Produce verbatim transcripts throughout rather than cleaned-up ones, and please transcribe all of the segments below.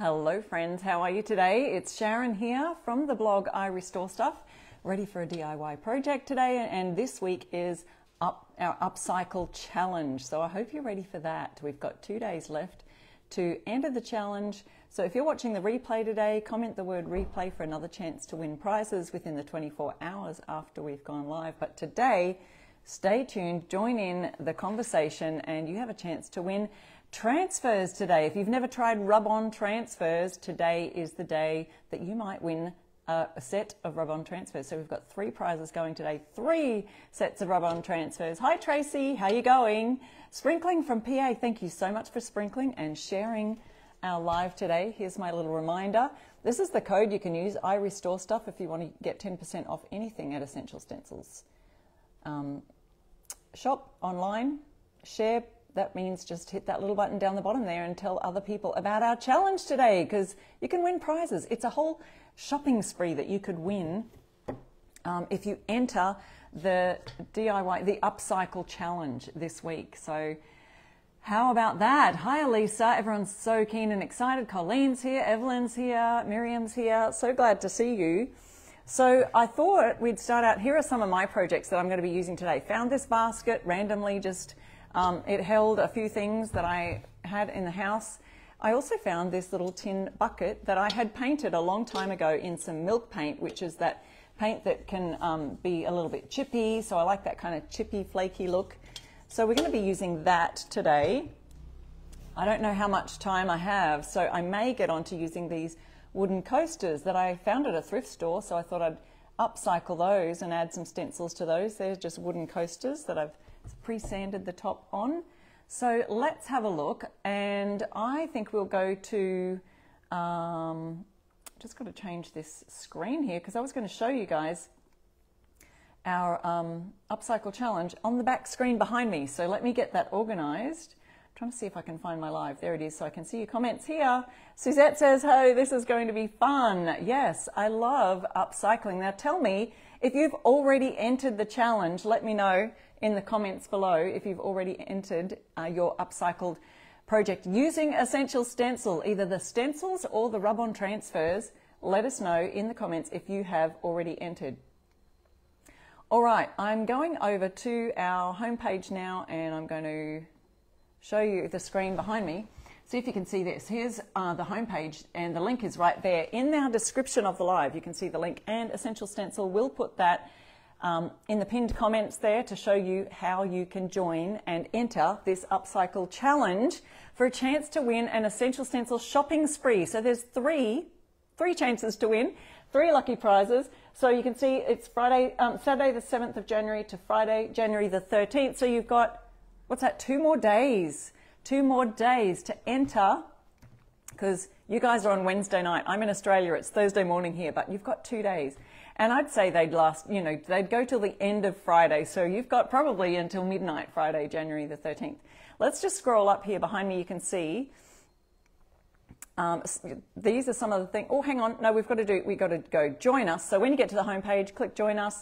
Hello friends, how are you today? It's Sharon here from the blog I Restore Stuff, ready for a D I Y project today, and this week is up, our Upcycle Challenge, so I hope you're ready for that. We've got two days left to enter the challenge, so if you're watching the replay today, comment the word replay for another chance to win prizes within the twenty-four hours after we've gone live. But today, stay tuned, join in the conversation, and you have a chance to win transfers today. If you've never tried rub-on transfers, today is the day that you might win a set of rub-on transfers. So we've got three prizes going today, three sets of rub-on transfers. Hi Tracy, how you going? Sprinkling from P A, thank you so much for sprinkling and sharing our live today. Here's my little reminder. This is the code you can use, I Restore Stuff, if you want to get ten percent off anything at Essential Stencils. Um, shop online, share, that means just hit that little button down the bottom there and tell other people about our challenge today, because you can win prizes. It's a whole shopping spree that you could win um, if you enter the D I Y, the Upcycle Challenge this week. So how about that? Hi Elisa, everyone's so keen and excited. Colleen's here, Evelyn's here, Miriam's here. So glad to see you. So I thought we'd start out, here are some of my projects that I'm going to be using today. Found this basket randomly, just Um, it held a few things that I had in the house. I also found this little tin bucket that I had painted a long time ago in some milk paint, which is that paint that can um, be a little bit chippy, so I like that kind of chippy, flaky look. So we're going to be using that today. I don't know how much time I have, so I may get on to using these wooden coasters that I found at a thrift store, so I thought I'd upcycle those and add some stencils to those. They're just wooden coasters that I've pre-sanded the top on. So let's have a look, and I think we'll go to um, just got to change this screen here, because I was going to show you guys our um, Upcycle Challenge on the back screen behind me. So let me get that organized. I'm trying to see if I can find my live. There it is, so I can see your comments here. Suzette says, hey, this is going to be fun. Yes, I love upcycling. Now tell me if you've already entered the challenge. Let me know in the comments below if you've already entered uh, your upcycled project using Essential Stencil, either the stencils or the rub-on transfers. Let us know in the comments if you have already entered. All right, I'm going over to our homepage now, and I'm going to show you the screen behind me. See if you can see this. Here's uh, the homepage, and the link is right there. In our description of the live, you can see the link, and Essential Stencil will put that Um, in the pinned comments there to show you how you can join and enter this Upcycle Challenge for a chance to win an Essential Stencil shopping spree. So there's three, three chances to win, three lucky prizes. So you can see it's Friday, um, Saturday the seventh of January to Friday, January the thirteenth. So you've got, what's that, two more days, two more days to enter, because you guys are on Wednesday night. I'm in Australia, it's Thursday morning here, but you've got two days. And I'd say they'd last, you know, they'd go till the end of Friday. So you've got probably until midnight Friday, January the thirteenth. Let's just scroll up here behind me. You can see um, these are some of the things. Oh, hang on. No, we've got to do, we've got to go join us. So when you get to the homepage, click join us.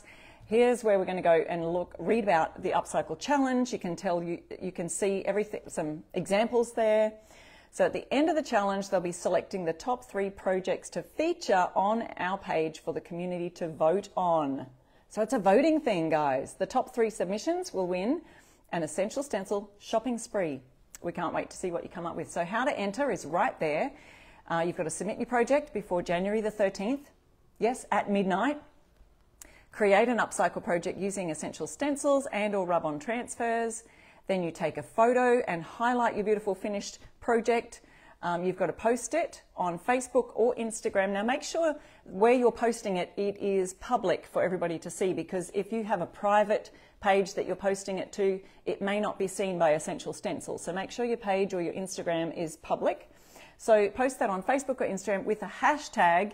Here's where we're going to go and look, read about the Upcycle Challenge. You can tell you, you can see everything, some examples there. So at the end of the challenge, they'll be selecting the top three projects to feature on our page for the community to vote on. So it's a voting thing, guys. The top three submissions will win an Essential Stencil shopping spree. We can't wait to see what you come up with. So how to enter is right there. Uh, you've got to submit your project before January the thirteenth. Yes, at midnight. Create an upcycle project using Essential Stencils and or rub-on transfers. Then you take a photo and highlight your beautiful finished project. Um, you've got to post it on Facebook or Instagram. Now make sure where you're posting it, it is public for everybody to see, because if you have a private page that you're posting it to, it may not be seen by Essential Stencil. So make sure your page or your Instagram is public. So post that on Facebook or Instagram with the hashtag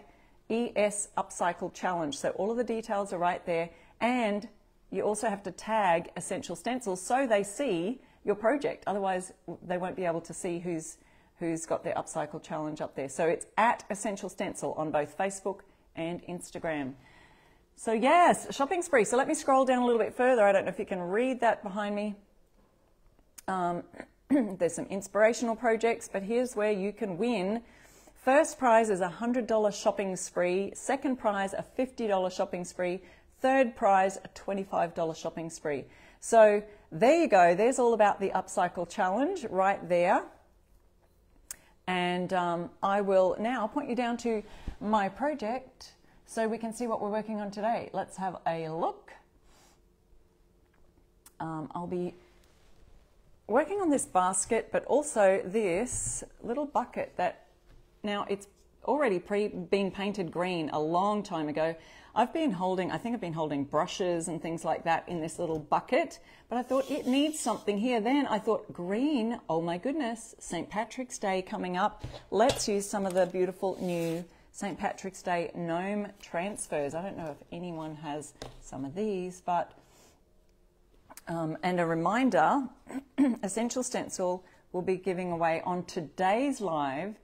E S Upcycle Challenge. So all of the details are right there, and you also have to tag Essential Stencils so they see your project. Otherwise, they won't be able to see who's, who's got their Upcycle Challenge up there. So it's at Essential Stencil on both Facebook and Instagram. So yes, shopping spree. So let me scroll down a little bit further. I don't know if you can read that behind me. Um, there's some inspirational projects, but here's where you can win First prize is a one hundred dollar shopping spree, second prize a fifty dollar shopping spree, third prize a twenty-five dollar shopping spree. So there you go, there's all about the upcycle challenge right there. And um, I will now point you down to my project so we can see what we're working on today. Let's have a look. Um, I'll be working on this basket, but also this little bucket that now it's already pre been painted green a long time ago. I've been holding, I think I've been holding brushes and things like that in this little bucket, but I thought it needs something here. Then I thought green, oh my goodness, Saint Patrick's Day coming up. Let's use some of the beautiful new Saint Patrick's Day gnome transfers. I don't know if anyone has some of these, but, um, and a reminder, Essential Stencil will be giving away on today's live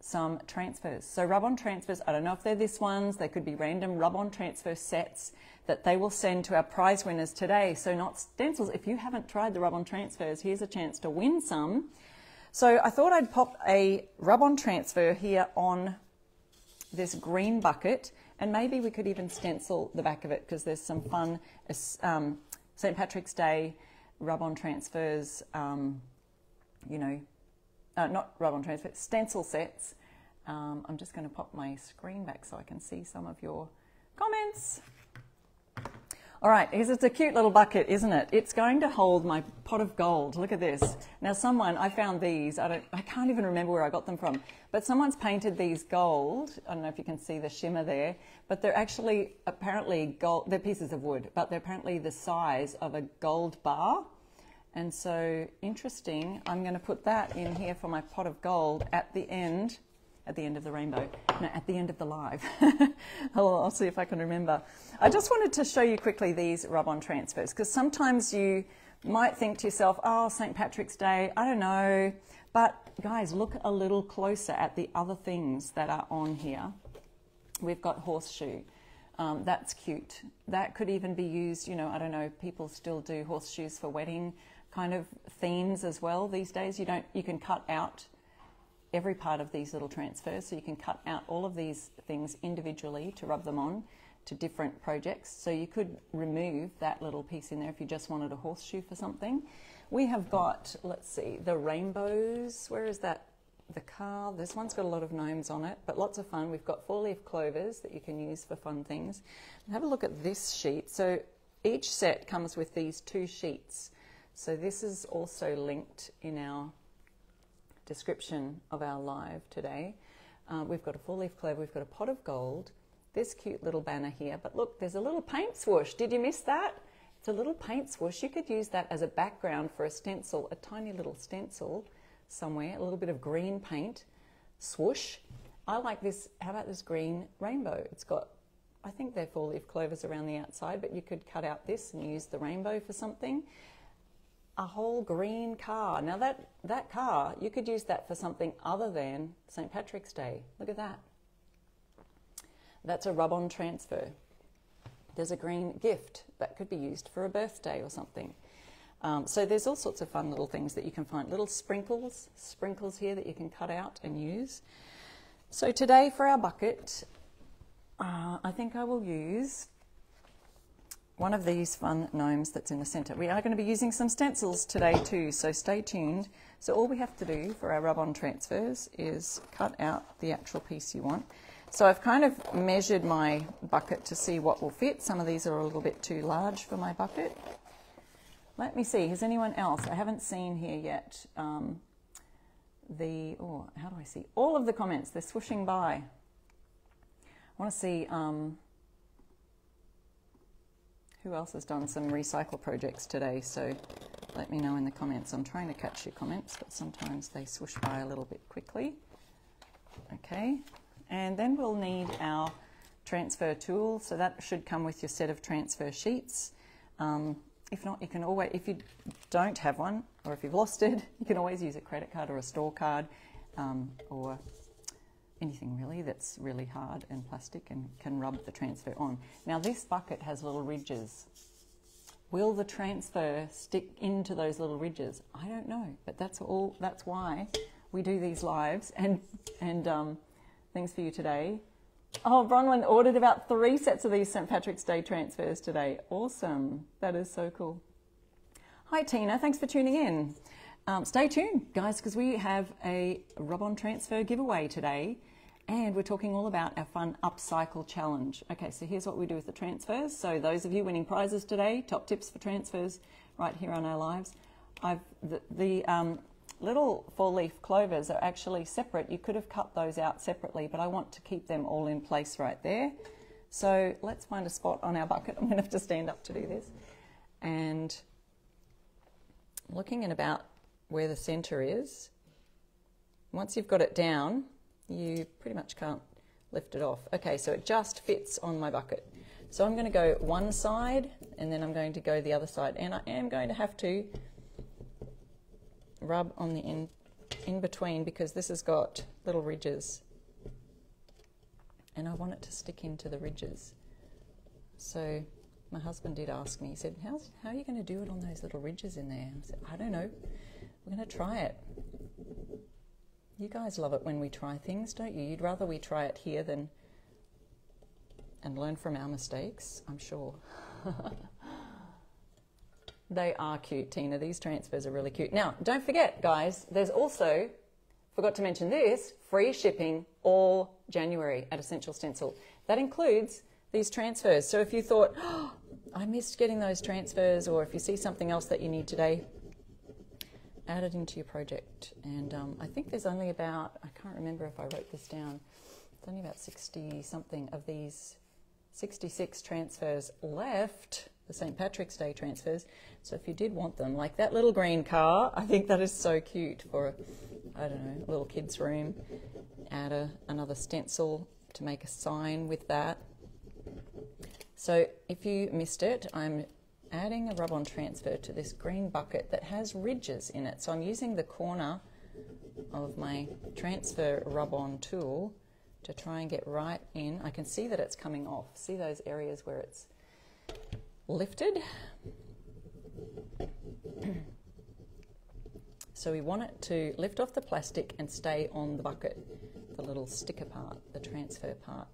some transfers. So rub-on transfers, I don't know if they're this ones, they could be random rub-on transfer sets that they will send to our prize winners today. So not stencils. If you haven't tried the rub-on transfers, here's a chance to win some. So I thought I'd pop a rub-on transfer here on this green bucket, and maybe we could even stencil the back of it because there's some fun um, Saint Patrick's Day rub-on transfers, um, you know, Uh, not rub-on transfer, stencil sets. Um, I'm just going to pop my screen back so I can see some of your comments. All right, it's a cute little bucket, isn't it? It's going to hold my pot of gold. Look at this. Now, someone, I found these. I don't, I can't even remember where I got them from. But someone's painted these gold. I don't know if you can see the shimmer there, but they're actually apparently gold. They're pieces of wood, but they're apparently the size of a gold bar. And so interesting, I'm going to put that in here for my pot of gold at the end, at the end of the rainbow, no, at the end of the live. I'll, I'll see if I can remember. I just wanted to show you quickly these rub-on transfers, because sometimes you might think to yourself, oh, Saint Patrick's Day, I don't know. But guys, look a little closer at the other things that are on here. We've got horseshoe. Um, that's cute. That could even be used, you know, I don't know, people still do horseshoes for wedding kind of themes as well these days. You don't, you can cut out every part of these little transfers, so you can cut out all of these things individually to rub them on to different projects. So you could remove that little piece in there if you just wanted a horseshoe for something. We have got, let's see, the rainbows. Where is that? The car. This one's got a lot of gnomes on it, but lots of fun. We've got four leaf clovers that you can use for fun things. And have a look at this sheet. So each set comes with these two sheets. So this is also linked in our description of our live today. Uh, we've got a four-leaf clover, we've got a pot of gold, this cute little banner here, but look, there's a little paint swoosh. Did you miss that? It's a little paint swoosh. You could use that as a background for a stencil, a tiny little stencil somewhere, a little bit of green paint, swoosh. I like this. How about this green rainbow? It's got, I think they're four-leaf clovers around the outside, but you could cut out this and use the rainbow for something. A whole green car. Now that, that car, you could use that for something other than Saint Patrick's Day. Look at that. That's a rub-on transfer. There's a green gift that could be used for a birthday or something. Um, so there's all sorts of fun little things that you can find. Little sprinkles, sprinkles here that you can cut out and use. So today for our bucket, uh, I think I will use one of these fun gnomes that's in the center. We are going to be using some stencils today too, so stay tuned. So all we have to do for our rub-on transfers is cut out the actual piece you want. So I've kind of measured my bucket to see what will fit. Some of these are a little bit too large for my bucket. Let me see, has anyone else? I haven't seen here yet. Um, the, oh, how do I see? All of the comments, they're swooshing by. I want to see, um, who else has done some recycle projects today? So let me know in the comments. I'm trying to catch your comments, but sometimes they swoosh by a little bit quickly. Okay, and then we'll need our transfer tool. So that should come with your set of transfer sheets. Um, if not, you can always, if you don't have one or if you've lost it, you can always use a credit card or a store card um, or anything really that's really hard and plastic and can rub the transfer on. Now this bucket has little ridges. Will the transfer stick into those little ridges? I don't know, but that's all. That's why we do these lives and and um, things for you today. Oh, Bronwyn ordered about three sets of these Saint Patrick's Day transfers today. Awesome. That is so cool. Hi, Tina. Thanks for tuning in. Um, stay tuned, guys, because we have a Rob-On Transfer giveaway today, and we're talking all about our fun upcycle challenge. Okay, so here's what we do with the transfers. So those of you winning prizes today, top tips for transfers right here on our lives. I've, the the um, little four-leaf clovers are actually separate. You could have cut those out separately, but I want to keep them all in place right there. So let's find a spot on our bucket. I'm going to have to stand up to do this. And looking in about where the center is, once you've got it down, you pretty much can't lift it off. Okay, so it just fits on my bucket. So I'm going to go one side and then I'm going to go the other side, and I am going to have to rub on the in, in between because this has got little ridges and I want it to stick into the ridges. So my husband did ask me, he said, How's, how are you going to do it on those little ridges in there? I said, I don't know, we're going to try it. You guys love it when we try things, don't you? You'd rather we try it here than and learn from our mistakes, I'm sure. They are cute, Tina. These transfers are really cute. Now, don't forget, guys, there's also, forgot to mention this, free shipping all January at Essential Stencil. That includes these transfers. So if you thought, oh, I missed getting those transfers, or if you see something else that you need today, add it into your project. And um, I think there's only about, I can't remember if I wrote this down, it's only about sixty something of these sixty-six transfers left, the Saint Patrick's Day transfers. So if you did want them, like that little green car, I think that is so cute for, I don't know, a little kid's room. Add a, another stencil to make a sign with that. So if you missed it, I'm adding a rub-on transfer to this green bucket that has ridges in it. So I'm using the corner of my transfer rub-on tool to try and get right in. I can see that it's coming off. See those areas where it's lifted? So we want it to lift off the plastic and stay on the bucket, the little sticker part, the transfer part.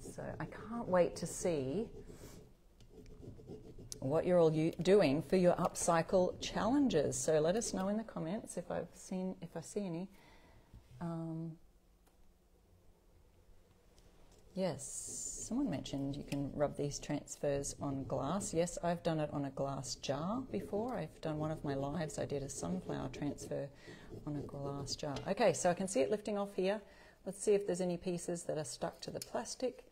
So I can't wait to see what you're all doing for your upcycle challenges. So let us know in the comments if I've seen, if I see any. Um, yes, someone mentioned you can rub these transfers on glass. Yes, I've done it on a glass jar before. I've done one of my lives. I did a sunflower transfer on a glass jar. Okay, so I can see it lifting off here. Let's see if there's any pieces that are stuck to the plastic.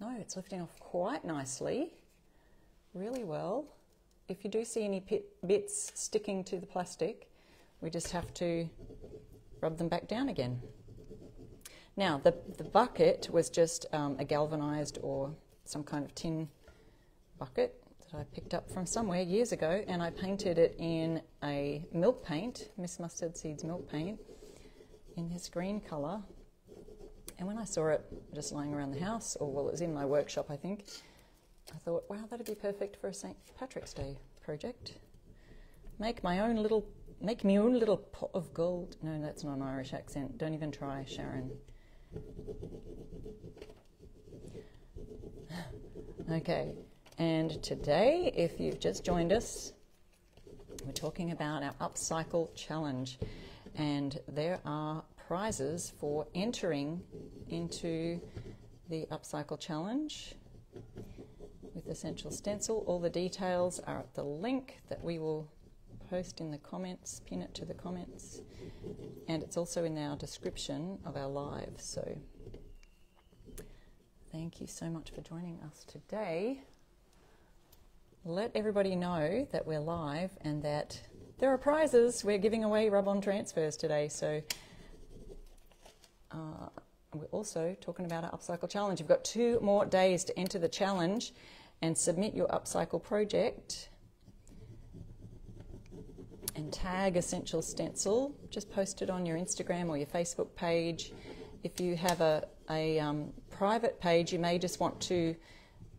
No, it's lifting off quite nicely. Really well. If you do see any pit, bits sticking to the plastic, we just have to rub them back down again. Now the, the bucket was just um, a galvanized or some kind of tin bucket that I picked up from somewhere years ago, and I painted it in a milk paint, Miss Mustard Seeds milk paint, in this green color. And when I saw it just lying around the house, or well, it was in my workshop I think, I thought, wow, that'd be perfect for a Saint Patrick's Day project. Make my own little, make me own little pot of gold. No, that's not an Irish accent. Don't even try, Sharon. Okay, and today, if you've just joined us, we're talking about our upcycle challenge, and there are prizes for entering into the upcycle challenge with Essential Stencil. All the details are at the link that we will post in the comments, pin it to the comments, and it's also in our description of our live. So thank you so much for joining us today. Let everybody know that we're live and that there are prizes. We're giving away rub-on transfers today, so uh, we're also talking about our upcycle challenge. You've got two more days to enter the challenge and submit your upcycle project, and tag Essential Stencil. Just post it on your Instagram or your Facebook page. If you have a, a um, private page, you may just want to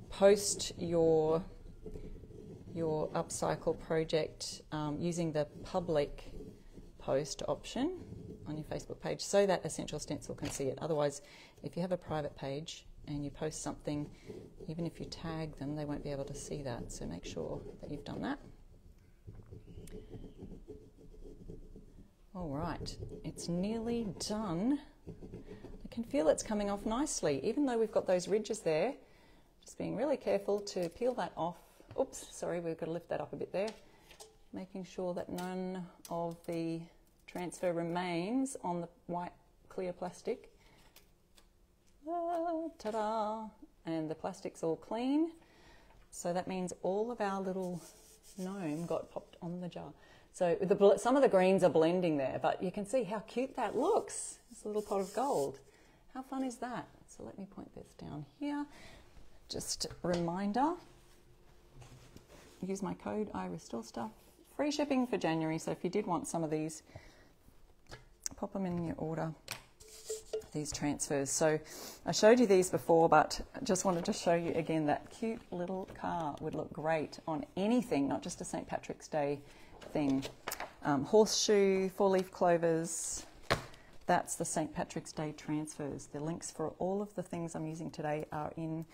post your your upcycle project um, using the public post option. on your Facebook page so that Essential Stencil can see it. Otherwise, if you have a private page and you post something, even if you tag them, they won't be able to see that. So make sure that you've done that. All right, it's nearly done. I can feel it's coming off nicely, even though we've got those ridges there. Just being really careful to peel that off. Oops, sorry, we've got to lift that up a bit there. Making sure that none of the transfer remains on the white clear plastic. Ah, ta-da! And the plastic's all clean. So that means all of our little gnome got popped on the jar. So the, some of the greens are blending there, but you can see how cute that looks. It's a little pot of gold. How fun is that? So let me point this down here. Just a reminder, use my code I Restore Stuff. Free shipping for January, so if you did want some of these, pop them in your order, these transfers. So I showed you these before, but I just wanted to show you again that cute little car would look great on anything, not just a Saint Patrick's Day thing. Um, horseshoe, four-leaf clovers, that's the Saint Patrick's Day transfers. The links for all of the things I'm using today are in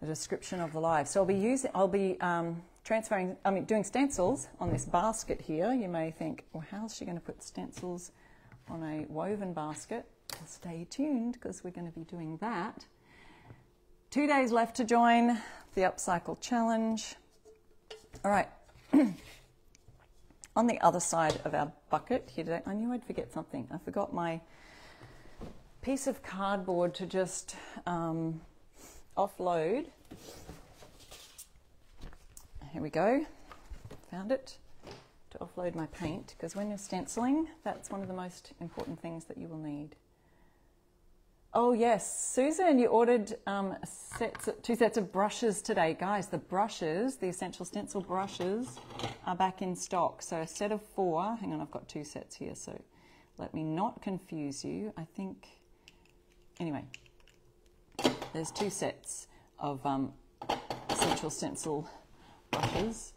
the description of the live. So I'll be using, I'll be um, transferring, I mean, doing stencils on this basket here. You may think, well, how's she going to put stencils on a woven basket? Well, stay tuned, because we're going to be doing that. Two days left to join the Upcycle Challenge. All right. On the other side of our bucket here today, I knew I'd forget something. I forgot my piece of cardboard to just um, offload. Here we go, found it, to offload my paint, because when you're stenciling, that's one of the most important things that you will need. Oh yes, Susan, you ordered um, sets, two sets of brushes today. Guys, the brushes, the Essential Stencil brushes, are back in stock. So a set of four, hang on, I've got two sets here, so let me not confuse you. I think, anyway, there's two sets of um, Essential Stencil brushes.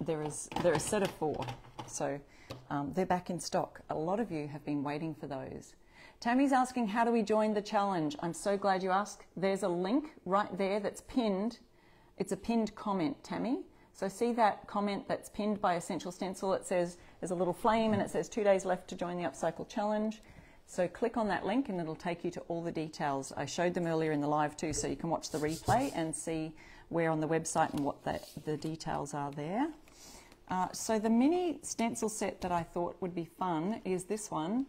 There is there are a set of four, so um, they're back in stock. A lot of you have been waiting for those. Tammy's asking, how do we join the challenge? I'm so glad you asked. There's a link right there that's pinned. It's a pinned comment, Tammy. So see that comment that's pinned by Essential Stencil? It says, there's a little flame and it says two days left to join the Upcycle Challenge. So click on that link and it'll take you to all the details. I showed them earlier in the live too, so you can watch the replay and see where on the website and what the, the details are there. Uh, so the mini stencil set that I thought would be fun is this one,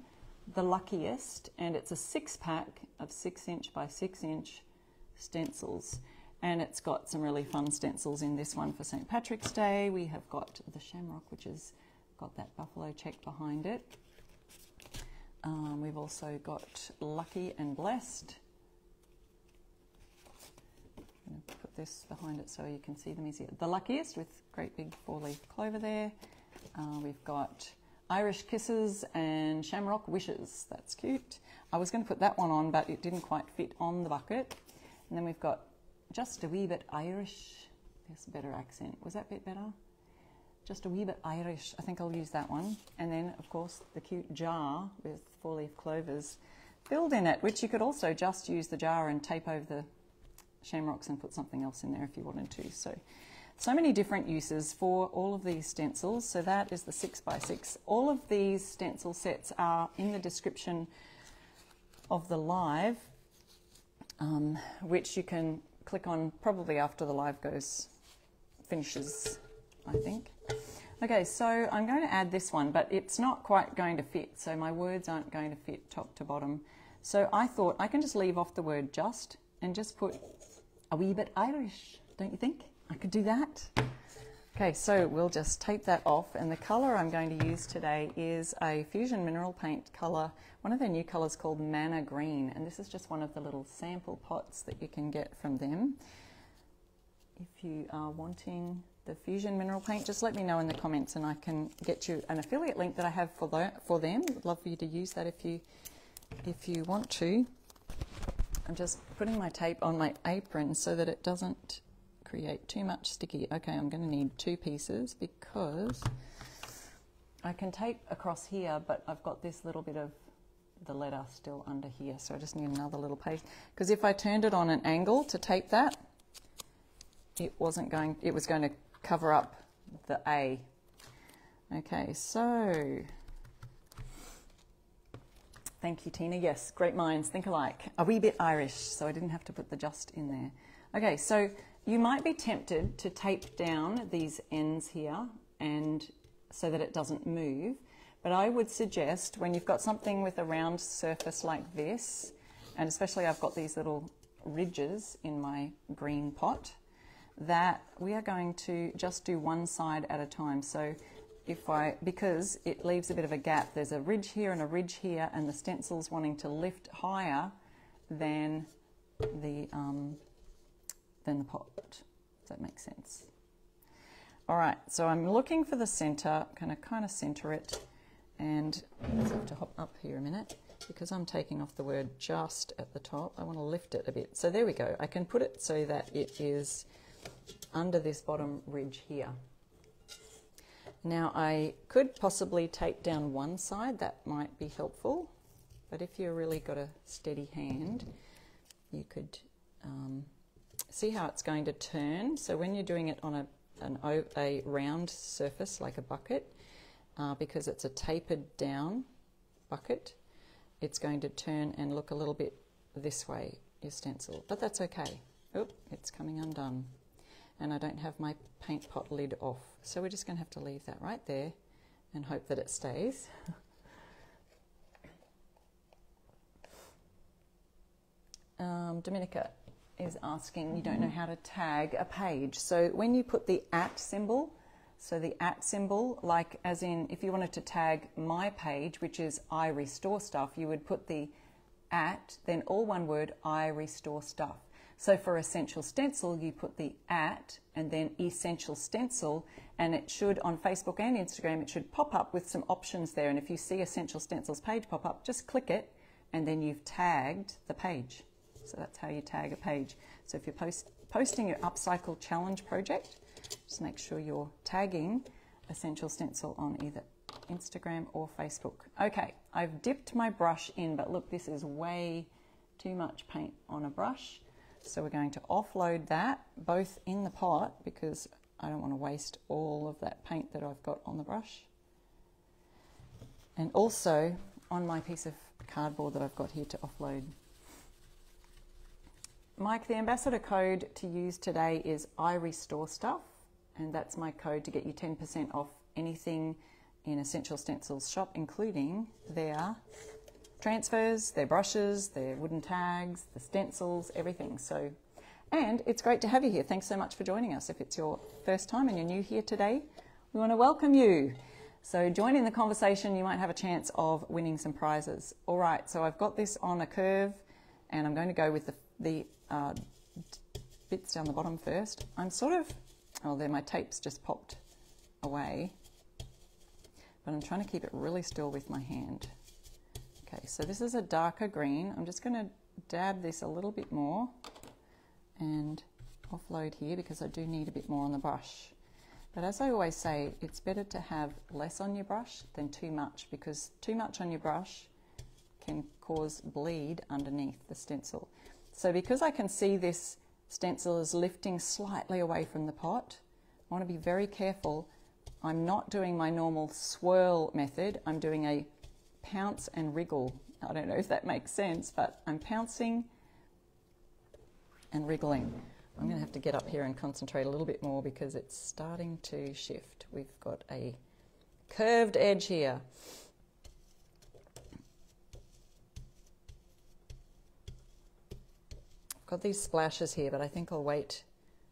the Luckiest, and it's a six pack of six inch by six inch stencils. And it's got some really fun stencils in this one for Saint Patrick's Day. We have got the shamrock, which has got that buffalo check behind it. Um, we've also got Lucky and Blessed. I'm going to put this behind it so you can see them easier. The Luckiest with great big four-leaf clover there. Uh, we've got Irish Kisses and Shamrock Wishes. That's cute. I was going to put that one on, but it didn't quite fit on the bucket. And then we've got Just a Wee Bit Irish. There's a better accent. Was that bit better? Just a Wee Bit Irish. I think I'll use that one. And then, of course, the cute jar with four-leaf clovers filled in it, which you could also just use the jar and tape over the shamrocks and put something else in there if you wanted to. So, so many different uses for all of these stencils. So that is the six by six. All of these stencil sets are in the description of the live, um, which you can click on probably after the live goes, finishes, I think. Okay, so I'm going to add this one, but it's not quite going to fit, so my words aren't going to fit top to bottom. So I thought I can just leave off the word just and just put a wee bit Irish, don't you think? I could do that. Okay, so we'll just tape that off, and the colour I'm going to use today is a Fusion Mineral Paint colour, one of their new colours called Mana Green, and this is just one of the little sample pots that you can get from them. If you are wanting the Fusion Mineral Paint, just let me know in the comments and I can get you an affiliate link that I have for the, for them. I'd love for you to use that if you, if you want to. I'm just putting my tape on my apron so that it doesn't create too much sticky. Okay, I'm going to need two pieces because I can tape across here, but I've got this little bit of the letter still under here, so I just need another little piece, because if I turned it on an angle to tape that, it wasn't going, it was going to cover up the A. Okay, so thank you, Tina. Yes, great minds think alike. A wee bit Irish, so I didn't have to put the just in there. Okay, so you might be tempted to tape down these ends here and so that it doesn't move, but I would suggest when you've got something with a round surface like this, and especially I've got these little ridges in my green pot, that we are going to just do one side at a time. So if I, because it leaves a bit of a gap, there's a ridge here and a ridge here, and the stencil's wanting to lift higher than the, um, than the pot. Does that make sense? All right, so I'm looking for the center, kind of kind of center it, and I just have to hop up here a minute because I'm taking off the word just at the top. I want to lift it a bit. So there we go. I can put it so that it is under this bottom ridge here. Now I could possibly tape down one side. That might be helpful, but if you've really got a steady hand, you could um, see how it's going to turn. So when you're doing it on a An o a round surface like a bucket, uh, because it's a tapered down bucket, it's going to turn and look a little bit this way, your stencil, but that's okay. Oop, it's coming undone, and I don't have my paint pot lid off, so we're just going to have to leave that right there and hope that it stays. um, Dominica is asking, you don't know how to tag a page. So when you put the at symbol, so the at symbol, like as in if you wanted to tag my page, which is I Restore Stuff, you would put the at, then all one word, I Restore Stuff. So for Essential Stencil, you put the at and then Essential Stencil, and it should, on Facebook and Instagram, it should pop up with some options there. And if you see Essential Stencil's page pop up, just click it, and then you've tagged the page. So that's how you tag a page. So if you're post posting your Upcycle Challenge project, just make sure you're tagging Essential Stencil on either Instagram or Facebook. Okay, I've dipped my brush in, but look, this is way too much paint on a brush. So we're going to offload that both in the pot, because I don't want to waste all of that paint that I've got on the brush. And also on my piece of cardboard that I've got here to offload. Mike, the ambassador code to use today is I Restore Stuff, and that's my code to get you ten percent off anything in Essential Stencil's shop, including their transfers, their brushes, their wooden tags, the stencils, everything. So, and it's great to have you here. Thanks so much for joining us. If it's your first time and you're new here today, we want to welcome you. So join in the conversation. You might have a chance of winning some prizes. All right, so I've got this on a curve, and I'm going to go with the the uh, bits down the bottom first. I'm sort of, oh there, my tapes just popped away, but I'm trying to keep it really still with my hand. Okay, so this is a darker green. I'm just going to dab this a little bit more and offload here, because I do need a bit more on the brush. But as I always say, it's better to have less on your brush than too much, because too much on your brush can cause bleed underneath the stencil. So because I can see this stencil is lifting slightly away from the pot, I want to be very careful. I'm not doing my normal swirl method. I'm doing a pounce and wriggle. I don't know if that makes sense, but I'm pouncing and wriggling. I'm going to have to get up here and concentrate a little bit more, because it's starting to shift. We've got a curved edge here. Got these splashes here, but I think I'll wait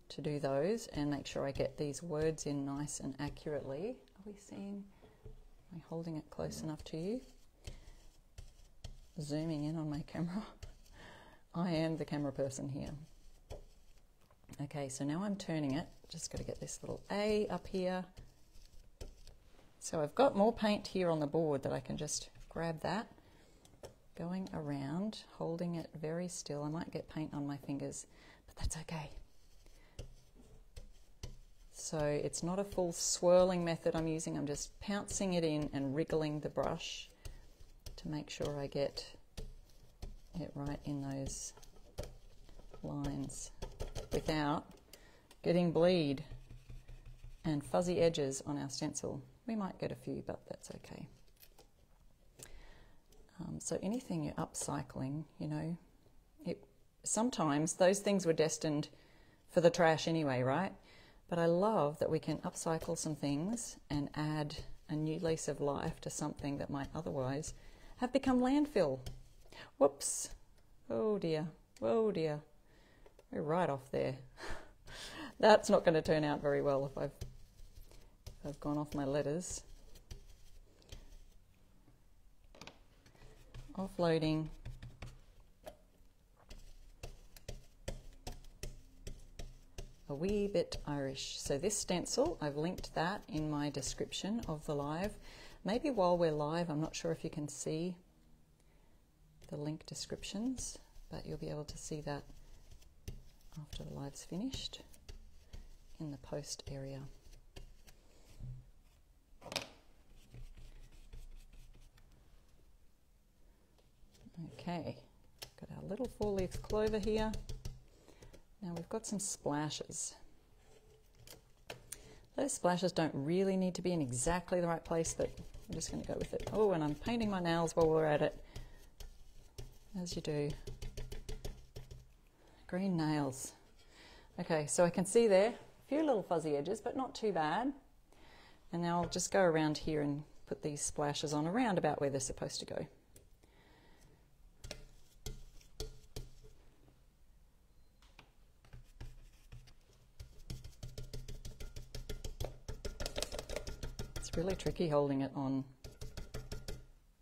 to do those and make sure I get these words in nice and accurately. Are we seeing? Am I holding it close enough to you? Zooming in on my camera. I am the camera person here. Okay, so now I'm turning it. Just got to get this little A up here. So I've got more paint here on the board that I can just grab that. Going around, holding it very still. I might get paint on my fingers, but that's okay. So it's not a full swirling method I'm using. I'm just pouncing it in and wriggling the brush to make sure I get it right in those lines without getting bleed and fuzzy edges on our stencil. We might get a few, but that's okay. Um, so anything you're upcycling, you know, it, sometimes those things were destined for the trash anyway, right? But I love that we can upcycle some things and add a new lease of life to something that might otherwise have become landfill. Whoops. Oh dear. Oh dear. We're right off there. That's not going to turn out very well if I've, if I've gone off my letters. Offloading. A wee bit Irish. So this stencil, I've linked that in my description of the live. Maybe while we're live, I'm not sure if you can see the link descriptions, but you'll be able to see that after the live's finished in the post area. Okay, got our little four-leaf clover here. Now we've got some splashes. Those splashes don't really need to be in exactly the right place, but I'm just going to go with it. Oh, and I'm painting my nails while we're at it, as you do. Green nails. Okay, so I can see there a few little fuzzy edges, but not too bad. And now I'll just go around here and put these splashes on around about where they're supposed to go. It's really tricky holding it on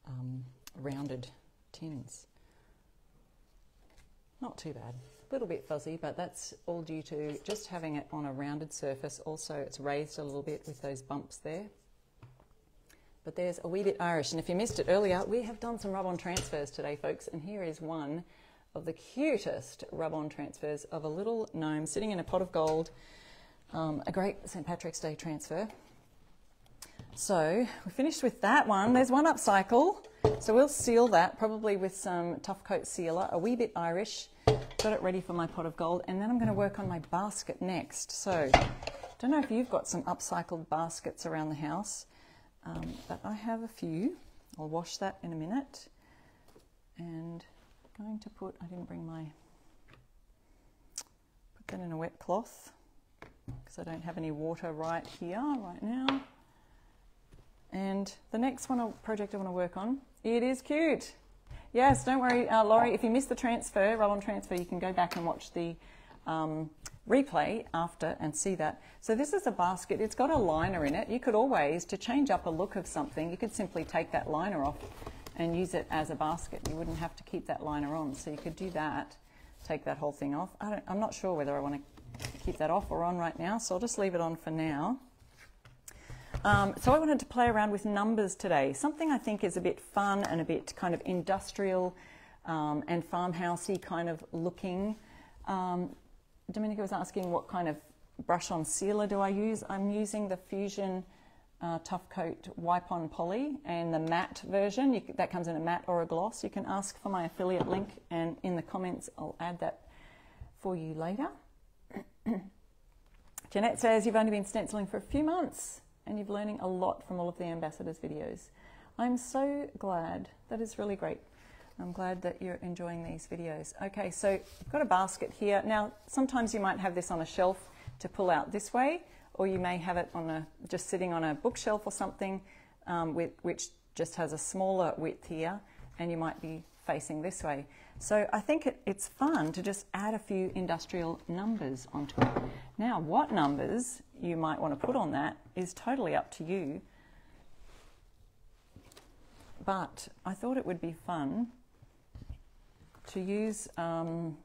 um, rounded tins. Not too bad. A little bit fuzzy, but that's all due to just having it on a rounded surface. Also, it's raised a little bit with those bumps there. But there's a wee bit Irish. And if you missed it earlier, we have done some rub-on transfers today, folks. And here is one of the cutest rub-on transfers of a little gnome sitting in a pot of gold. Um, a great Saint Patrick's Day transfer. So we finished with that one. There's one upcycle. So we'll seal that probably with some Tough Coat sealer, a wee bit Irish. Got it ready for my pot of gold, and then I'm going to work on my basket next. So don't know if you've got some upcycled baskets around the house, um, but I have a few. I'll wash that in a minute. And I'm going to put, I didn't bring my, put that in a wet cloth because I don't have any water right here, right now. And the next one, project I want to work on, it is cute. Yes, don't worry, uh, Laurie, if you missed the transfer, roll-on transfer, you can go back and watch the um, replay after and see that. So this is a basket. It's got a liner in it. You could always, to change up a look of something, you could simply take that liner off and use it as a basket. You wouldn't have to keep that liner on. So you could do that, take that whole thing off. I don't, I'm not sure whether I want to keep that off or on right now, so I'll just leave it on for now. Um, so I wanted to play around with numbers today, something I think is a bit fun and a bit kind of industrial um, and farmhousey kind of looking. Um, Dominica was asking what kind of brush-on sealer do I use. I'm using the Fusion uh, Tough Coat Wipe-On Poly and the matte version. You, that comes in a matte or a gloss. You can ask for my affiliate link, and in the comments I'll add that for you later. Jeanette says, you've only been stenciling for a few months, and you're learning a lot from all of the ambassadors' videos. I'm so glad. That is really great. I'm glad that you're enjoying these videos. Okay, so I've got a basket here. Now, sometimes you might have this on a shelf to pull out this way, or you may have it on a just sitting on a bookshelf or something, um, with, which just has a smaller width here, and you might be facing this way. So I think it, it's fun to just add a few industrial numbers onto it. Now, what numbers you might want to put on that is totally up to you. But I thought it would be fun to use, um,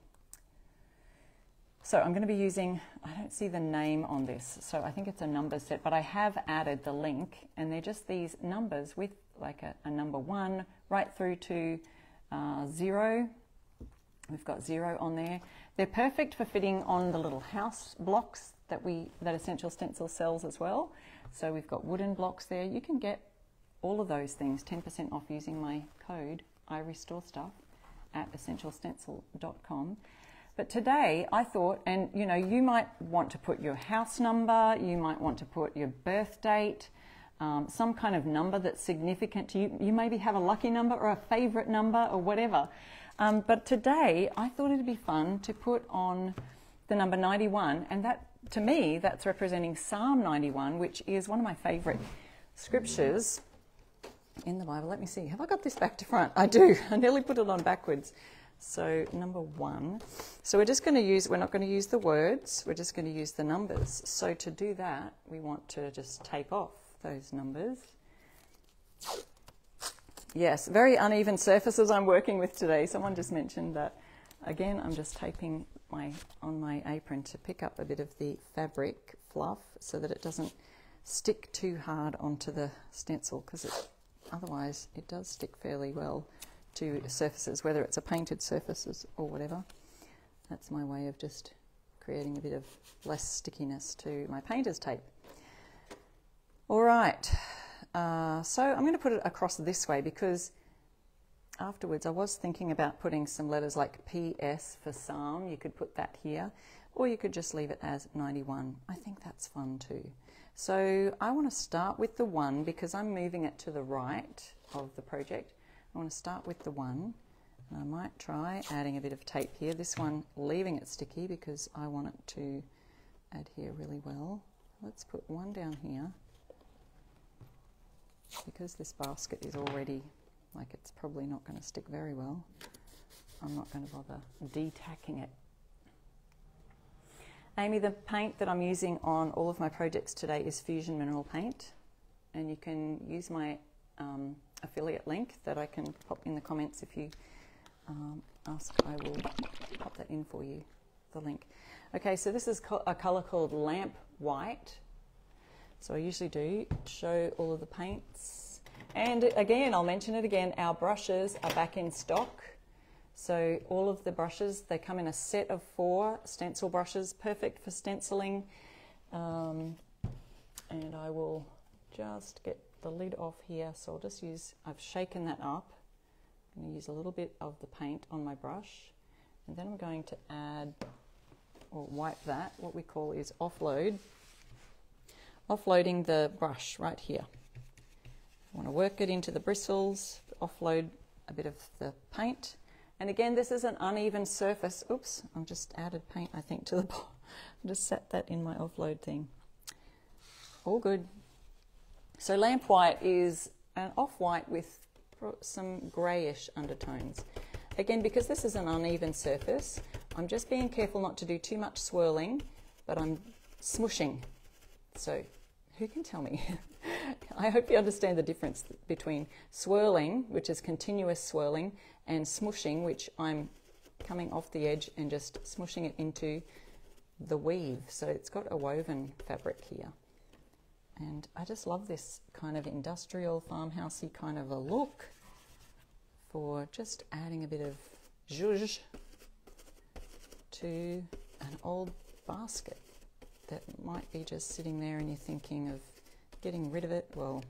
so I'm going to be using, I don't see the name on this, so I think it's a number set, but I have added the link, and they're just these numbers with like a, a number one right through to uh, zero. We've got zero on there. They're perfect for fitting on the little house blocks that we that Essential Stencil sells as well. So we've got wooden blocks there. You can get all of those things ten percent off using my code I Restore Stuff at essential stencil dot com. But today I thought, and you know, you might want to put your house number, you might want to put your birth date, um, some kind of number that's significant to you. You maybe have a lucky number or a favorite number or whatever. Um, but today I thought it'd be fun to put on the number ninety-one, and that, to me, that's representing Psalm ninety-one, which is one of my favorite scriptures in the Bible. Let me see, have I got this back to front? I do, I nearly put it on backwards. So number one, so we're just going to use, we're not going to use the words, we're just going to use the numbers. So to do that, we want to just take off those numbers. Yes, very uneven surfaces I'm working with today. Someone just mentioned that. Again, I'm just taping my on my apron to pick up a bit of the fabric fluff so that it doesn't stick too hard onto the stencil, because otherwise it does stick fairly well to surfaces, whether it's a painted surfaces or whatever. That's my way of just creating a bit of less stickiness to my painter's tape. All right, uh, so I'm going to put it across this way, because afterwards I was thinking about putting some letters like P S for Psalm. You could put that here, or you could just leave it as ninety-one. I think that's fun too. So I want to start with the one, because I'm moving it to the right of the project. I want to start with the one, and I might try adding a bit of tape here. This one, leaving it sticky because I want it to adhere really well. Let's put one down here, because this basket is already, like, it's probably not going to stick very well. I'm not going to bother detacking it. Amy, the paint that I'm using on all of my projects today is Fusion Mineral Paint, and you can use my um, affiliate link that I can pop in the comments if you um, ask. I will pop that in for you, the link. Okay, so this is co a colour called Lamp White. So I usually do show all of the paints, and again, I'll mention it again, our brushes are back in stock. So all of the brushes, they come in a set of four stencil brushes, perfect for stenciling. Um, and I will just get the lid off here, so I'll just use, I've shaken that up. I'm going to use a little bit of the paint on my brush, and then I'm going to add, or wipe that, what we call is offload. Offloading the brush right here. I want to work it into the bristles, offload a bit of the paint. And again, this is an uneven surface. Oops, I've just added paint, I think, to the pot. I just set that in my offload thing. All good. So Lamp White is an off-white with some greyish undertones. Again, because this is an uneven surface, I'm just being careful not to do too much swirling, but I'm smooshing. So who can tell me? I hope you understand the difference between swirling, which is continuous swirling, and smooshing, which I'm coming off the edge and just smooshing it into the weave. So it's got a woven fabric here. And I just love this kind of industrial farmhousey kind of a look for just adding a bit of zhuzh to an old basket that might be just sitting there and you're thinking of getting rid of it. Well,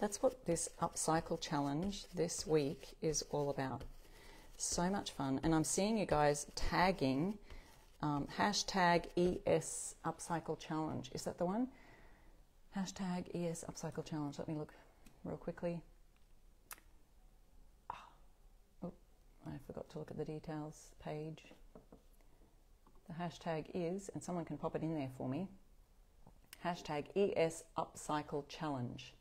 that's what this upcycle challenge this week is all about. So much fun. And I'm seeing you guys tagging um, hashtag E S upcycle challenge. Is that the one? Hashtag E S upcycle challenge. Let me look real quickly. Oh, I forgot to look at the details page. The hashtag is, and someone can pop it in there for me, hashtag E S upcycle challenge.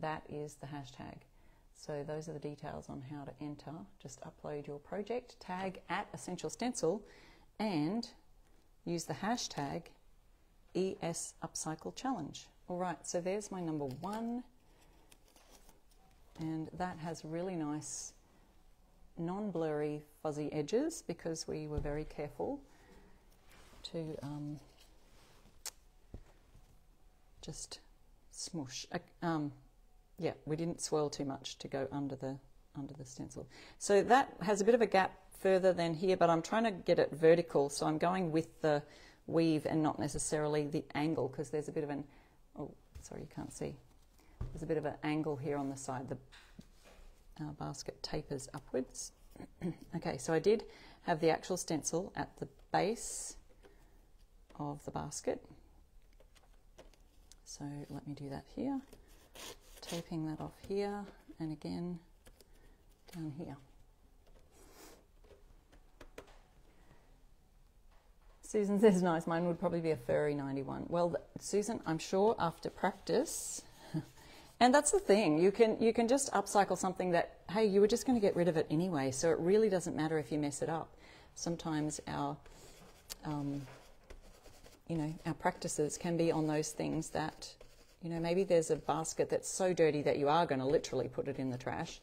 That is the hashtag. So those are the details on how to enter. Just upload your project, tag at Essential Stencil, and use the hashtag E S upcycle challenge. All right, so there's my number one, and that has really nice non-blurry fuzzy edges because we were very careful to um, just smoosh. Uh, um, yeah, we didn't swirl too much to go under the under the stencil. So that has a bit of a gap further than here, but I'm trying to get it vertical. So I'm going with the weave and not necessarily the angle, because there's a bit of an, oh, sorry, you can't see. There's a bit of an angle here on the side. The uh, basket tapers upwards. Okay, so I did have the actual stencil at the base of the basket. So let me do that here. Taping that off here, and again down here. Susan says, nice, mine would probably be a furry ninety-one. Well, Susan, I'm sure after practice, and that's the thing, you can, you can just upcycle something that, hey, you were just going to get rid of it anyway, so it really doesn't matter if you mess it up. Sometimes our, um, you know, our practices can be on those things that, you know, maybe there's a basket that's so dirty that you are going to literally put it in the trash.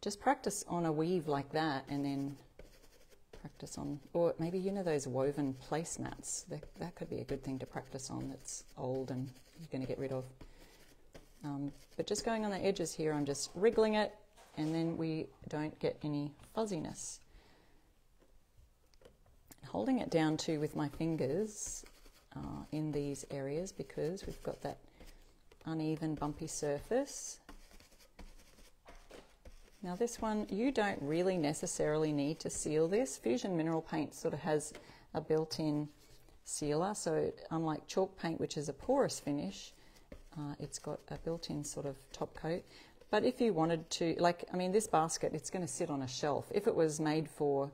Just practice on a weave like that, and then practice on, or maybe, you know, those woven placemats. That, that could be a good thing to practice on that's old and you're going to get rid of. Um, but just going on the edges here, I'm just wriggling it, and then we don't get any fuzziness. Holding it down too with my fingers uh, in these areas, because we've got that uneven, bumpy surface. Now this one, you don't really necessarily need to seal this. Fusion Mineral Paint sort of has a built-in sealer, so unlike chalk paint, which is a porous finish, uh, it's got a built-in sort of top coat. But if you wanted to, like, I mean, this basket, it's going to sit on a shelf. If it was made for,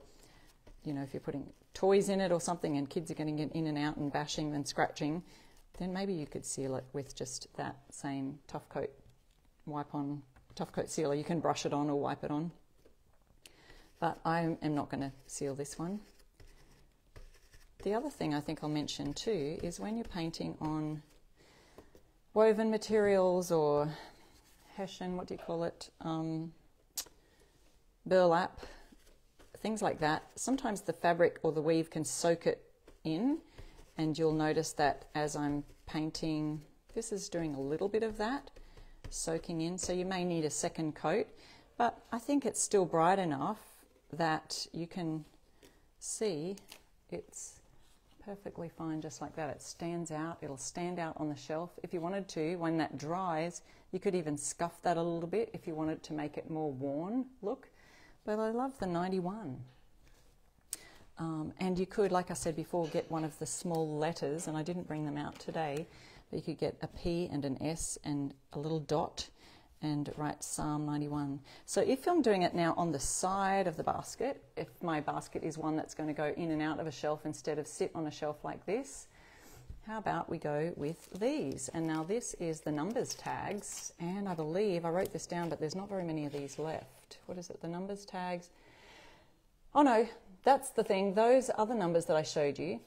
you know, if you're putting toys in it or something and kids are getting in and out and bashing and scratching, then maybe you could seal it with just that same Tough Coat wipe on Tough Coat sealer. You can brush it on or wipe it on, but I am not going to seal this one. The other thing I think I'll mention too is when you're painting on woven materials or hessian, what do you call it, um, burlap, things like that, sometimes the fabric or the weave can soak it in, and you'll notice that as I'm painting, this is doing a little bit of that soaking in, so you may need a second coat, but I think it's still bright enough that you can see it's perfectly fine just like that. It stands out, it'll stand out on the shelf. If you wanted to, when that dries, you could even scuff that a little bit if you wanted to make it more worn look. But I love the ninety-one. Um, and you could, like I said before, get one of the small letters, and I didn't bring them out today. You could get a P and an S and a little dot and write Psalm ninety-one. So if I'm doing it now on the side of the basket, if my basket is one that's going to go in and out of a shelf instead of sit on a shelf like this, how about we go with these? And now this is the numbers tags, and I believe I wrote this down, but there's not very many of these left. What is it, the numbers tags? Oh no, that's the thing, those are the numbers that I showed you.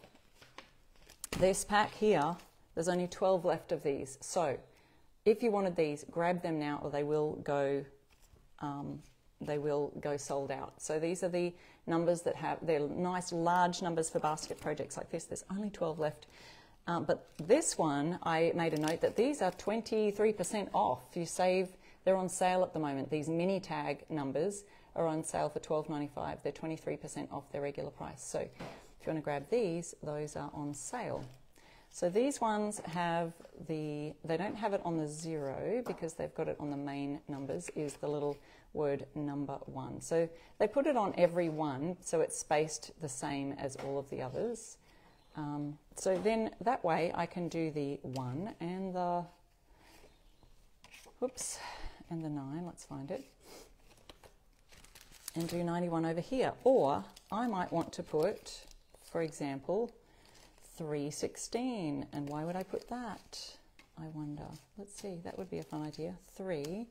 This pack here, there's only twelve left of these, so if you wanted these, grab them now, or they will go, um, they will go sold out. So these are the numbers that have, they're nice large numbers for basket projects like this. There's only twelve left, um, but this one I made a note that these are twenty-three percent off. You save, they're on sale at the moment. These mini tag numbers are on sale for twelve ninety-five. They're twenty-three percent off their regular price. So if you want to grab these, those are on sale. So these ones have the, they don't have it on the zero because they've got it on the main numbers, is the little word number one. So they put it on every one, so it's spaced the same as all of the others. Um, so then that way I can do the one and the, whoops, and the nine, let's find it, and do ninety-one over here. Or I might want to put, for example, three sixteen, and why would I put that, I wonder? Let's see, that would be a fun idea. Three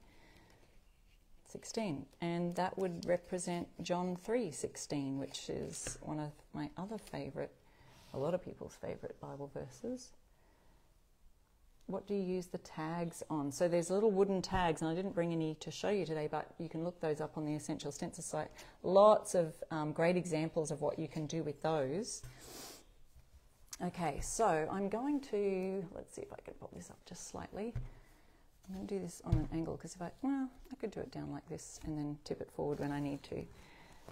sixteen, and that would represent John three sixteen, which is one of my other favorite, a lot of people's favorite Bible verses. What do you use the tags on? So there's little wooden tags, and I didn't bring any to show you today, but you can look those up on the Essential Stencil site. Lots of um, great examples of what you can do with those. Okay, so I'm going to, let's see if I can pop this up just slightly. I'm going to do this on an angle, because if I, well, I could do it down like this and then tip it forward when I need to.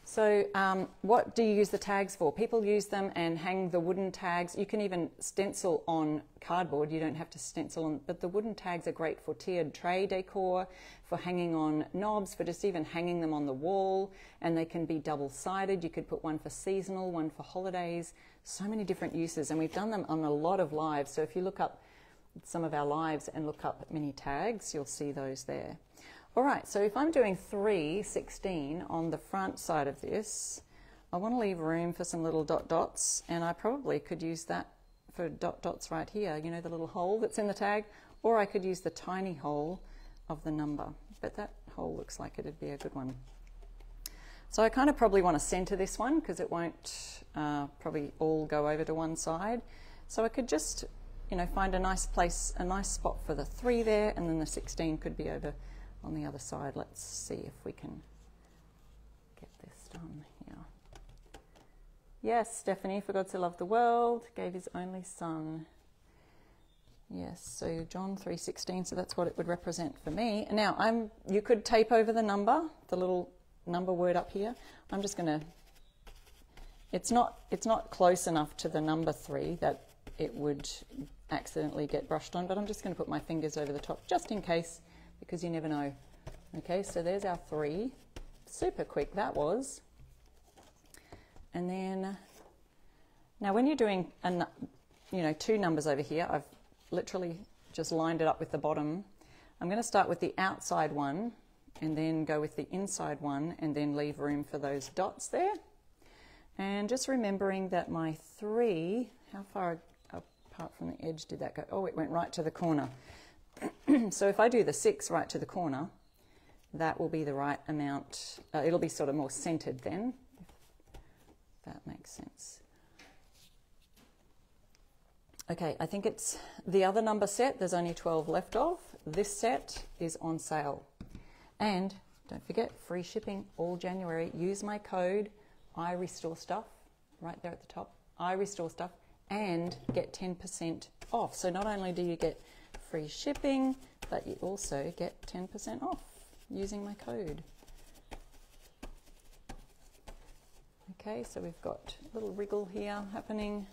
So um, what do you use the tags for? People use them and hang the wooden tags. You can even stencil on cardboard. You don't have to stencil on, but the wooden tags are great for tiered tray decor, for hanging on knobs, for just even hanging them on the wall. And they can be double-sided. You could put one for seasonal, one for holidays. So many different uses. And we've done them on a lot of lives. So if you look up some of our lives and look up mini tags, you'll see those there. All right, so if I'm doing three sixteen on the front side of this, I want to leave room for some little dot dots, and I probably could use that for dot dots right here, you know, the little hole that's in the tag, or I could use the tiny hole of the number, but that hole looks like it'd be a good one. So I kind of probably want to center this one because it won't uh, probably all go over to one side. So I could just, you know, find a nice place, a nice spot for the three there, and then the sixteen could be over on the other side. Let's see if we can get this done here. Yes, Stephanie, for God so loved the world, gave his only son. Yes, so John three sixteen, so that's what it would represent for me. And now I'm, you could tape over the number, the little number word up here. I'm just gonna, it's not, it's not close enough to the number three that it would accidentally get brushed on, but I'm just gonna put my fingers over the top just in case, because you never know. Okay, so there's our three. Super quick that was. And then, now when you're doing, an, you know, two numbers over here, I've literally just lined it up with the bottom. I'm going to start with the outside one and then go with the inside one and then leave room for those dots there. And just remembering that my three, how far apart from the edge did that go? Oh, it went right to the corner. So if I do the six right to the corner, that will be the right amount. Uh, it'll be sort of more centered then, if that makes sense. Okay, I think it's the other number set. There's only twelve left of. This set is on sale. And don't forget, free shipping all January. Use my code, I Restore Stuff, right there at the top, I Restore Stuff, and get ten percent off. So not only do you get free shipping, but you also get ten percent off using my code. Okay, so we've got a little wriggle here happening.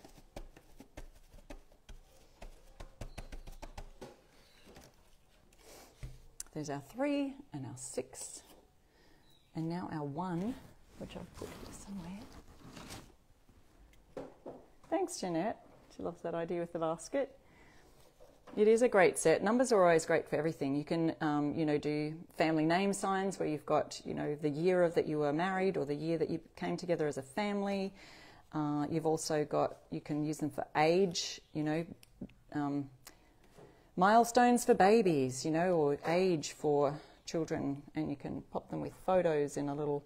There's our three and our six, and now our one, which I've put here somewhere. Thanks, Jeanette. She loves that idea with the basket. It is a great set. Numbers are always great for everything. You can, um, you know, do family name signs where you've got, you know, the year of that you were married or the year that you came together as a family. Uh, you've also got, you can use them for age, you know, um, milestones for babies, you know, or age for children. And you can pop them with photos in a little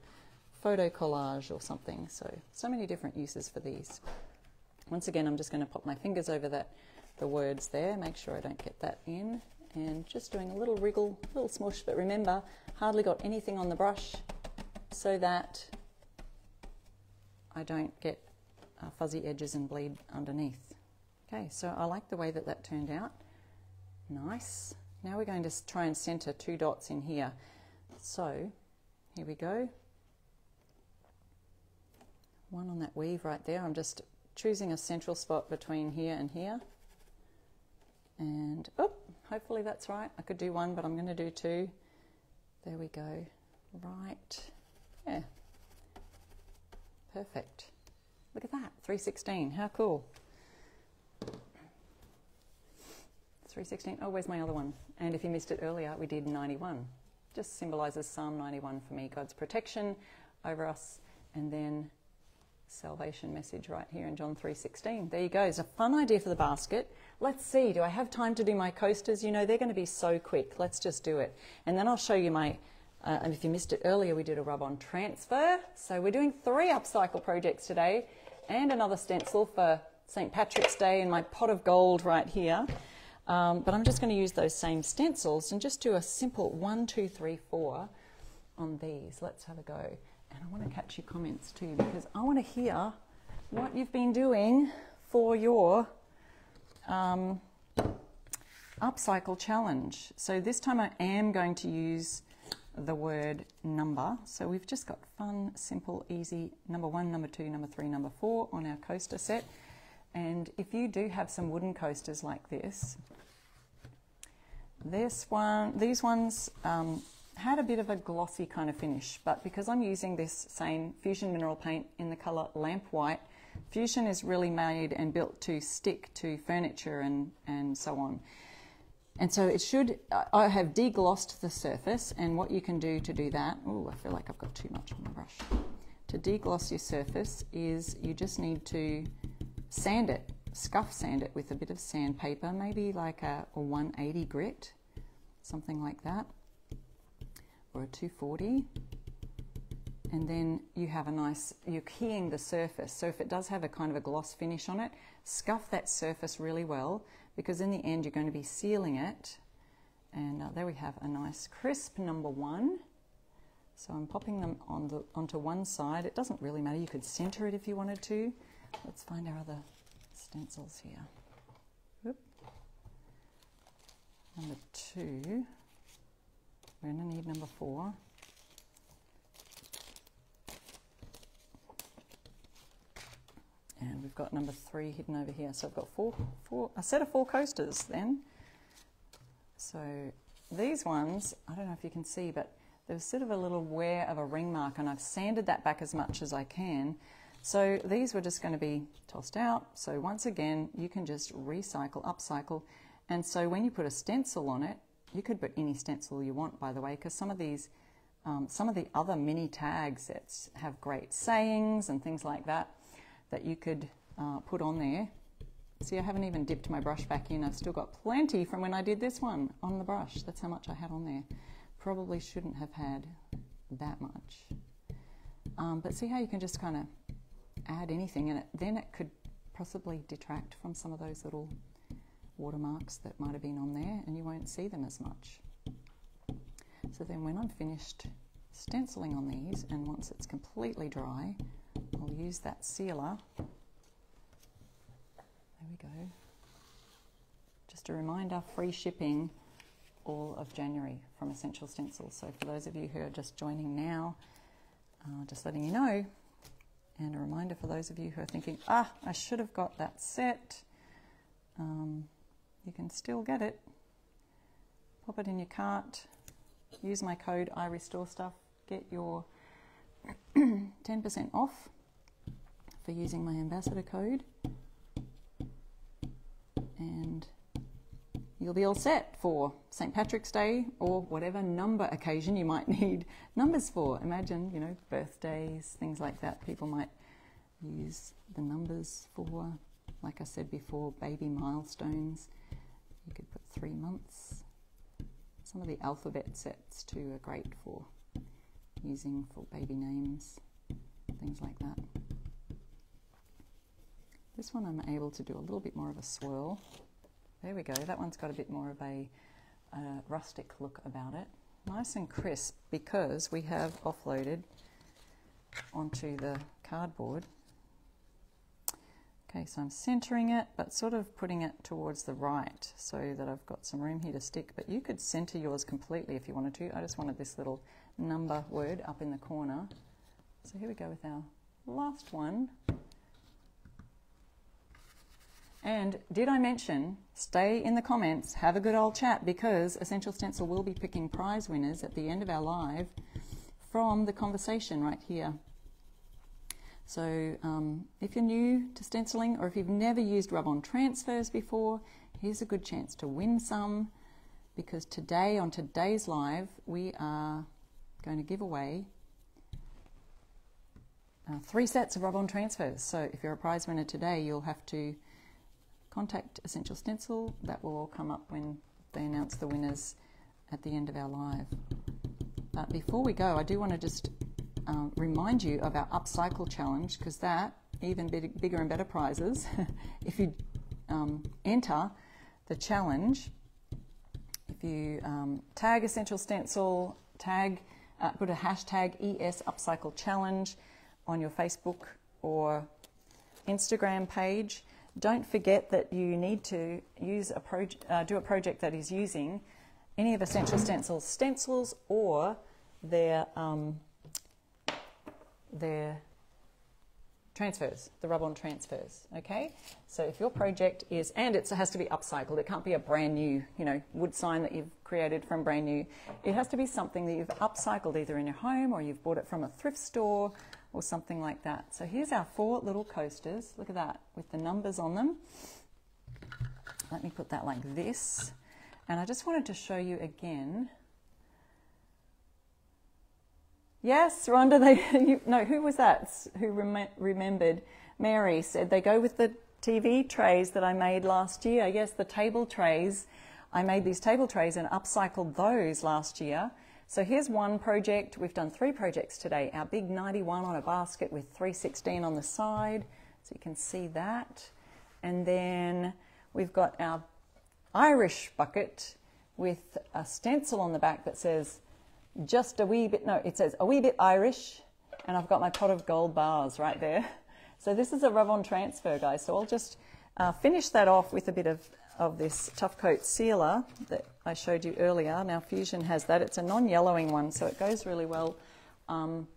photo collage or something. So, so many different uses for these. Once again, I'm just going to pop my fingers over that, the words there, make sure I don't get that in, and just doing a little wriggle, a little smush, but remember, hardly got anything on the brush so that I don't get uh, fuzzy edges and bleed underneath. Okay, so I like the way that that turned out. Nice. Now we're going to try and center two dots in here. So here we go. One on that weave right there. I'm just choosing a central spot between here and here. And oh, hopefully that's right. I could do one, but I'm going to do two. There we go. Right. Yeah. Perfect. Look at that. three sixteen. How cool. three sixteen. Oh, where's my other one? And if you missed it earlier, we did ninety-one. Just symbolises Psalm ninety-one for me. God's protection over us. And then salvation message right here in John three sixteen. There you go. It's a fun idea for the basket. Let's see, do I have time to do my coasters? You know, they're going to be so quick. Let's just do it. And then I'll show you my, uh, and if you missed it earlier, we did a rub-on transfer. So we're doing three upcycle projects today and another stencil for Saint Patrick's Day in my pot of gold right here. Um, but I'm just going to use those same stencils and just do a simple one, two, three, four on these. Let's have a go. And I want to catch your comments too, because I want to hear what you've been doing for your um, upcycle challenge. So this time I am going to use the word number. So we've just got fun, simple, easy number one, number two, number three, number four on our coaster set. And if you do have some wooden coasters like this, this one, these ones um, had a bit of a glossy kind of finish, but because I'm using this same Fusion Mineral Paint in the colour Lamp White, Fusion is really made and built to stick to furniture and, and so on. And so it should, I have deglossed the surface, and what you can do to do that, oh, I feel like I've got too much on my brush. To degloss your surface is you just need to sand it, scuff sand it with a bit of sandpaper, maybe like a, a one eighty grit, something like that, or a two forty. And then you have a nice, you're keying the surface. So if it does have a kind of a gloss finish on it, scuff that surface really well, because in the end you're going to be sealing it. And uh, there we have a nice crisp number one. So I'm popping them on the, onto one side. It doesn't really matter, you could center it if you wanted to. Let's find our other stencils here. Oop. Number two, we're gonna need number four. And we've got number three hidden over here. So I've got four, four, a set of four coasters then. So these ones, I don't know if you can see, but there's sort of a little wear of a ring mark, and I've sanded that back as much as I can. So these were just going to be tossed out. So once again, you can just recycle, upcycle. And so when you put a stencil on it, you could put any stencil you want, by the way, because some of these, um, some of the other mini tag sets have great sayings and things like that, that you could uh, put on there. See, I haven't even dipped my brush back in. I've still got plenty from when I did this one on the brush. That's how much I had on there. Probably shouldn't have had that much. Um, but see how you can just kind of add anything, and it, then it could possibly detract from some of those little watermarks that might have been on there, and you won't see them as much. So then when I'm finished stenciling on these, and once it's completely dry, I'll use that sealer, there we go, just a reminder, free shipping all of January from Essential Stencil. So for those of you who are just joining now, uh, just letting you know, and a reminder for those of you who are thinking, ah, I should have got that set, um, you can still get it. Pop it in your cart, use my code I Restore Stuff, get your ten percent off for using my ambassador code, and you'll be all set for Saint Patrick's Day or whatever number occasion you might need numbers for. Imagine, you know, birthdays, things like that. People might use the numbers for, like I said before, baby milestones. You could put three months. Some of the alphabet sets too are great for using for baby names, things like that. This one I'm able to do a little bit more of a swirl. There we go, that one's got a bit more of a uh, rustic look about it. Nice and crisp, because we have offloaded onto the cardboard. Okay, so I'm centering it, but sort of putting it towards the right so that I've got some room here to stick, but you could center yours completely if you wanted to. I just wanted this little number word up in the corner. So here we go with our last one. And did I mention, stay in the comments, have a good old chat, because Essential Stencil will be picking prize winners at the end of our live from the conversation right here. So um, if you're new to stenciling, or if you've never used rub-on transfers before, here's a good chance to win some, because today, on today's live, we are going to give away uh, three sets of rub-on transfers. So if you're a prize winner today, you'll have to contact Essential Stencil. That will all come up when they announce the winners at the end of our live. But before we go, I do want to just um, remind you of our upcycle challenge, because that, even big, bigger and better prizes, if you um, enter the challenge, if you um, tag Essential Stencil, tag Uh, put a hashtag E S Upcycle Challenge on your Facebook or Instagram page. Don't forget that you need to use a proje uh, do a project that is using any of Essential Stencil's stencils or their um, their transfers, the rub-on transfers, okay? So if your project is, and it's, it has to be upcycled, it can't be a brand new, you know, wood sign that you've created from brand new. It has to be something that you've upcycled either in your home or you've bought it from a thrift store or something like that. So here's our four little coasters. Look at that, with the numbers on them. Let me put that like this. And I just wanted to show you again. Yes, Rhonda, they, you, no, who was that who rem remembered? Mary said they go with the T V trays that I made last year. Yes, the table trays. I made these table trays and upcycled those last year. So here's one project. We've done three projects today. Our big ninety-one on a basket with three sixteen on the side. So you can see that. And then we've got our Irish bucket with a stencil on the back that says, just a wee bit, no, it says a wee bit Irish, and I've got my pot of gold bars right there. So this is a rub-on transfer, guys. So I'll just uh, finish that off with a bit of, of this Tough Coat sealer that I showed you earlier. Now Fusion has that. It's a non-yellowing one, so it goes really well um,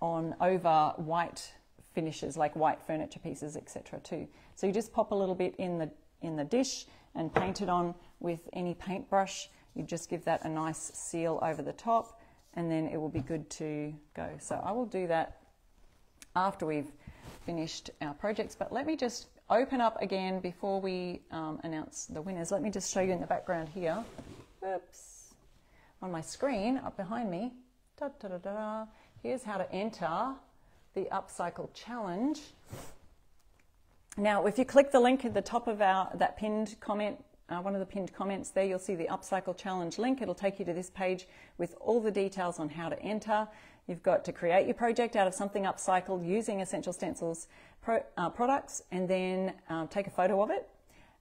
on over white finishes, like white furniture pieces, et cetera too. So you just pop a little bit in the, in the dish and paint it on with any paintbrush. You just give that a nice seal over the top, and then it will be good to go. So I will do that after we've finished our projects, but let me just open up again before we um, announce the winners. Let me just show you in the background here, oops, on my screen up behind me, da, da, da, da. Here's how to enter the Upcycle Challenge. Now, if you click the link at the top of our, that pinned comment, Uh, one of the pinned comments there, you'll see the Upcycle Challenge link. It'll take you to this page with all the details on how to enter. You've got to create your project out of something upcycled using Essential Stencils pro, uh, products, and then uh, take a photo of it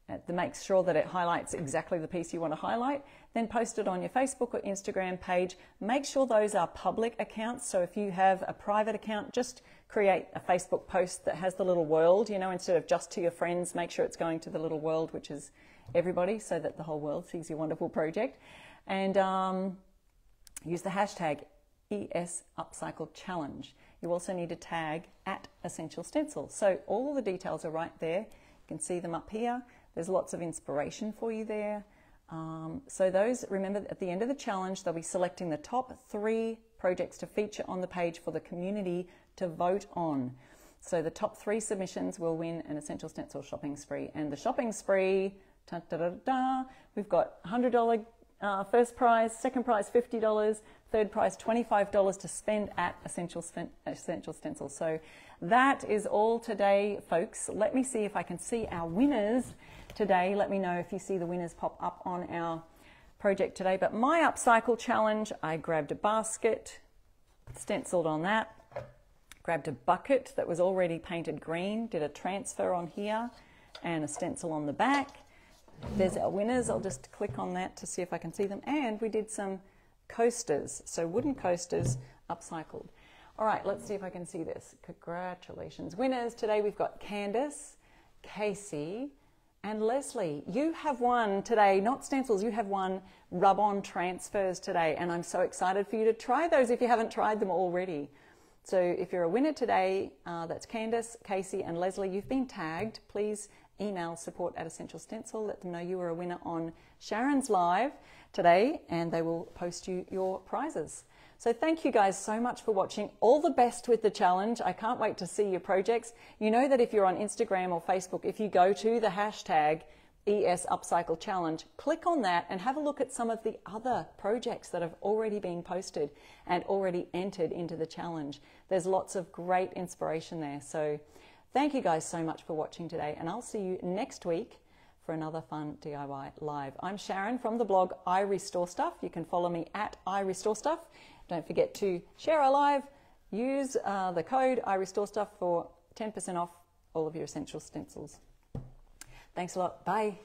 that makes sure that it highlights exactly the piece you want to highlight. Then post it on your Facebook or Instagram page. Make sure those are public accounts. So if you have a private account, just create a Facebook post that has the little world, you know, instead of just to your friends, make sure it's going to the little world, which is everybody, so that the whole world sees your wonderful project. And um, use the hashtag ESUpcycleChallenge. You also need to tag at Essential Stencil. So all the details are right there. You can see them up here. There's lots of inspiration for you there. Um, so those, remember, at the end of the challenge, they'll be selecting the top three projects to feature on the page for the community to vote on. So the top three submissions will win an Essential Stencil shopping spree. And the shopping spree, da, da, da, da. We've got one hundred dollars uh, first prize, second prize fifty dollars, third prize twenty-five dollars to spend at Essential, Essential Stencil. So that is all today, folks. Let me see if I can see our winners today. Let me know if you see the winners pop up on our project today. But my Upcycle Challenge, I grabbed a basket, stenciled on that, grabbed a bucket that was already painted green, did a transfer on here and a stencil on the back. There's our winners. I'll just click on that to see if I can see them. And we did some coasters, so wooden coasters upcycled. All right, let's see if I can see this. Congratulations. Winners today, we've got Candace, Casey, and Leslie. You have won today, not stencils, you have won rub-on transfers today, and I'm so excited for you to try those if you haven't tried them already. So if you're a winner today, uh, that's Candace, Casey, and Leslie, you've been tagged. Please email support at Essential Stencil. Let them know you were a winner on Sharon's live today, and they will post you your prizes. So thank you guys so much for watching. All the best with the challenge. I can't wait to see your projects. You know that if you're on Instagram or Facebook, if you go to the hashtag ESUpcycleChallenge, click on that and have a look at some of the other projects that have already been posted and already entered into the challenge. There's lots of great inspiration there. So thank you guys so much for watching today, and I'll see you next week for another fun D I Y live. I'm Sharon from the blog I Restore Stuff. You can follow me at I Restore Stuff. Don't forget to share our live, use uh, the code I Restore Stuff for ten percent off all of your Essential Stencils. Thanks a lot. Bye.